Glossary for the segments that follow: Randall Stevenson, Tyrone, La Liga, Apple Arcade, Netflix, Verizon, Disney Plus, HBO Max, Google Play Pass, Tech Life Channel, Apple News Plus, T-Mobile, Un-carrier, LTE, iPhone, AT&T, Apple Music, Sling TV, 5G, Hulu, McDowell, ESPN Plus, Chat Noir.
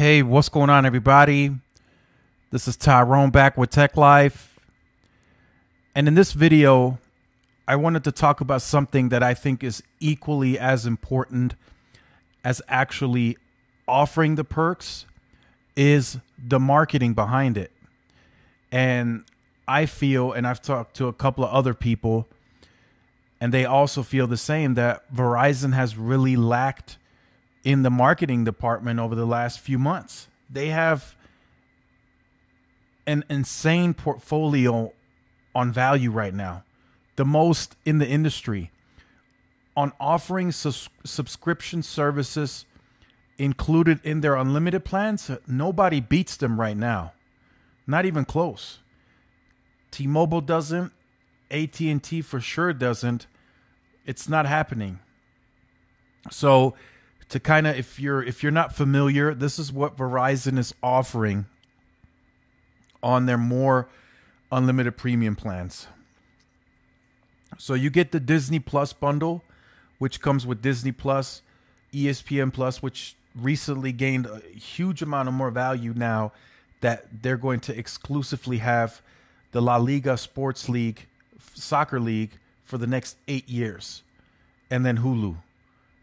Hey, what's going on, everybody? This is Tyrone back with Tech Life. And in this video, I wanted to talk about something that I think is equally as important as actually offering the perks is the marketing behind it. And I feel, and I've talked to a couple of other people, and they also feel the same, that Verizon has really lacked in the marketing department over the last few months. They have an insane portfolio on value right now, the most in the industry, on offering subscription services included in their unlimited plans. Nobody beats them right now, not even close. T-Mobile doesn't, AT&T for sure doesn't. It's not happening. So to kind of, if you're not familiar, this is what Verizon is offering on their more unlimited premium plans. So you get the Disney Plus bundle, which comes with Disney Plus, ESPN Plus, which recently gained a huge amount of more value now that they're going to exclusively have the La Liga sports league, soccer league, for the next 8 years, and then Hulu.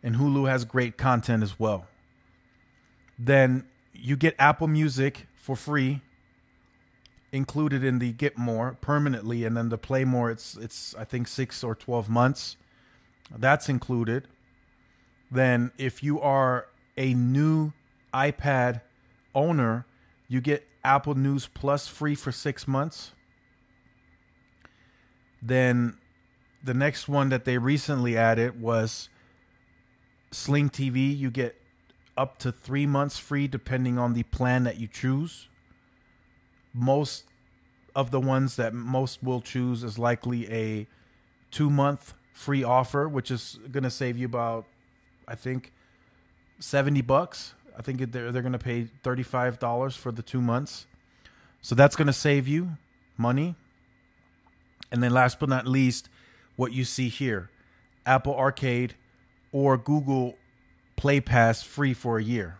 And Hulu has great content as well. Then you get Apple Music for free, included in the Get More permanently, and then the Play More, it's I think 6 or 12 months. That's included. Then if you are a new iPad owner, you get Apple News Plus free for 6 months. Then the next one that they recently added was Sling TV. You get up to 3 months free depending on the plan that you choose. Most of the ones that most will choose is likely a 2-month free offer, which is going to save you about, I think, $70. I think they're going to pay $35 for the 2 months. So that's going to save you money. And then last but not least, what you see here, Apple Arcade or Google Play Pass free for a year.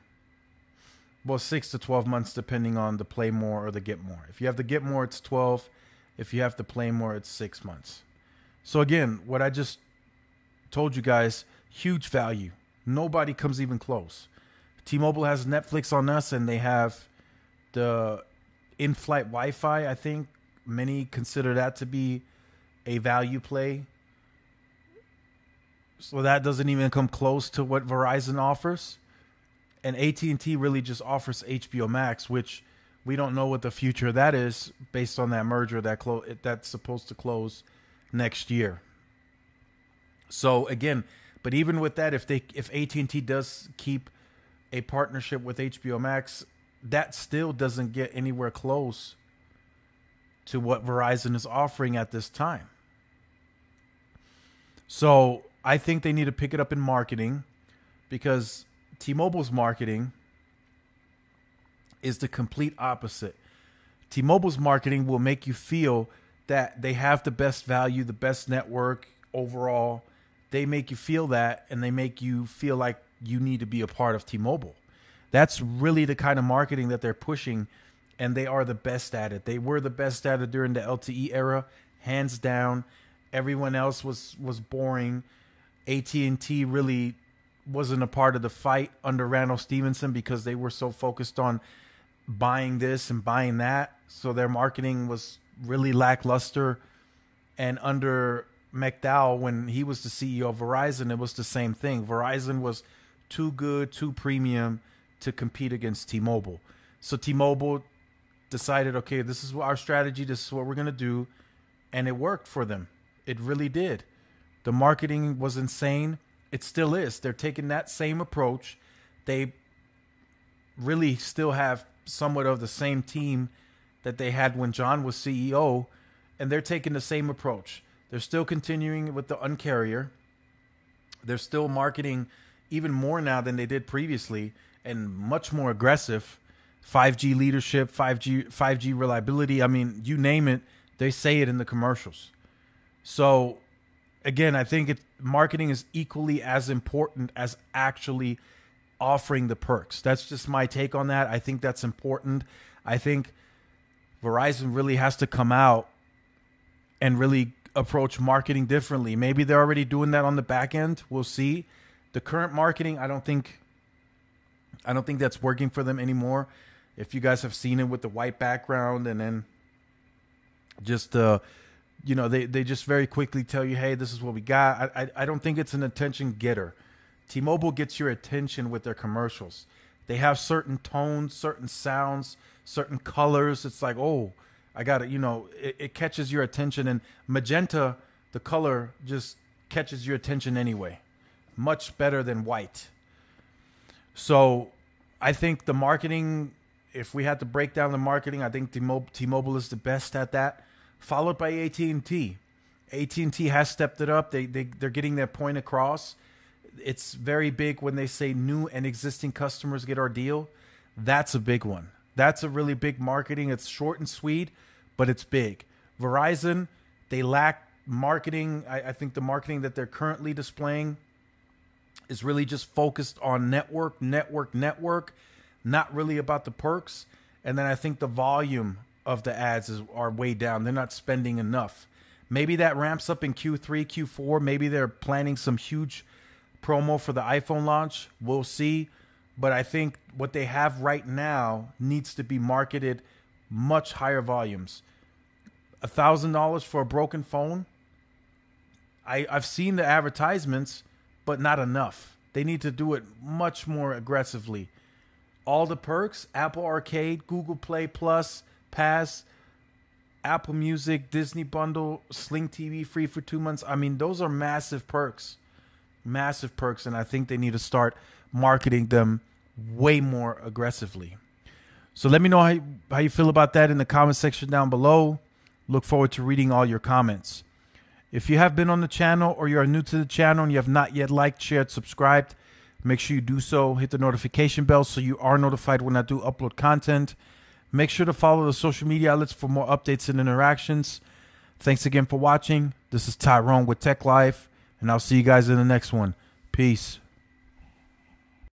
Well, 6 to 12 months, depending on the Play More or the Get More. If you have the Get More, it's 12. If you have the Play More, it's 6 months. So again, what I just told you guys, huge value. Nobody comes even close. T-Mobile has Netflix on us, and they have the in-flight Wi-Fi. I think many consider that to be a value play. So that doesn't even come close to what Verizon offers. And AT&T really just offers HBO Max, which we don't know what the future of that is based on that merger that's supposed to close next year. So again, but even with that, if AT&T does keep a partnership with HBO Max, that still doesn't get anywhere close to what Verizon is offering at this time. So I think they need to pick it up in marketing, because T-Mobile's marketing is the complete opposite. T-Mobile's marketing will make you feel that they have the best value, the best network overall. They make you feel that, and they make you feel like you need to be a part of T-Mobile. That's really the kind of marketing that they're pushing, and they are the best at it. They were the best at it during the LTE era, hands down. Everyone else was boring. AT&T really wasn't a part of the fight under Randall Stevenson because they were so focused on buying this and buying that. So their marketing was really lackluster. And under McDowell, when he was the CEO of Verizon, it was the same thing. Verizon was too good, too premium to compete against T-Mobile. So T-Mobile decided, okay, this is our strategy. This is what we're going to do. And it worked for them. It really did. The marketing was insane. It still is. They're taking that same approach. They really still have somewhat of the same team that they had when John was CEO, and they're taking the same approach. They're still continuing with the Un-carrier. They're still marketing even more now than they did previously, and much more aggressive. 5G leadership, 5G reliability. I mean, you name it, they say it in the commercials. So again, I think marketing is equally as important as actually offering the perks. That's just my take on that. I think that's important. I think Verizon really has to come out and really approach marketing differently. Maybe they're already doing that on the back end. We'll see. The current marketing, I don't think that's working for them anymore. If you guys have seen it with the white background and then just you know, they just very quickly tell you, hey, this is what we got. I don't think it's an attention getter. T-Mobile gets your attention with their commercials. They have certain tones, certain sounds, certain colors. It's like, oh, I got it. You know, it catches your attention. And magenta, the color, just catches your attention anyway. Much better than white. So I think the marketing, if we had to break down the marketing, I think T-Mobile is the best at that. Followed by AT&T. AT&T has stepped it up. They're getting their point across. It's very big when they say new and existing customers get our deal. That's a big one. That's a really big marketing. It's short and sweet, but it's big. Verizon, they lack marketing. I think the marketing that they're currently displaying is really just focused on network, not really about the perks. And then I think the volume of the ads are way down. They're not spending enough. Maybe that ramps up in Q3, Q4. Maybe they're planning some huge promo for the iPhone launch. We'll see. But I think what they have right now needs to be marketed much higher volumes. $1,000 for a broken phone. I've seen the advertisements, but not enough. They need to do it much more aggressively. All the perks, Apple Arcade, Google Play Plus, Pass, Apple Music, Disney Bundle, Sling TV free for 2 months. I mean, those are massive perks. Massive perks, and I think they need to start marketing them way more aggressively. So let me know how you feel about that in the comment section down below. Look forward to reading all your comments. If you have been on the channel or you are new to the channel and you have not yet liked, shared, subscribed, make sure you do so. Hit the notification bell so you are notified when I do upload content. Make sure to follow the social media outlets for more updates and interactions. Thanks again for watching. This is Tyrone with Tech Life, and I'll see you guys in the next one. Peace.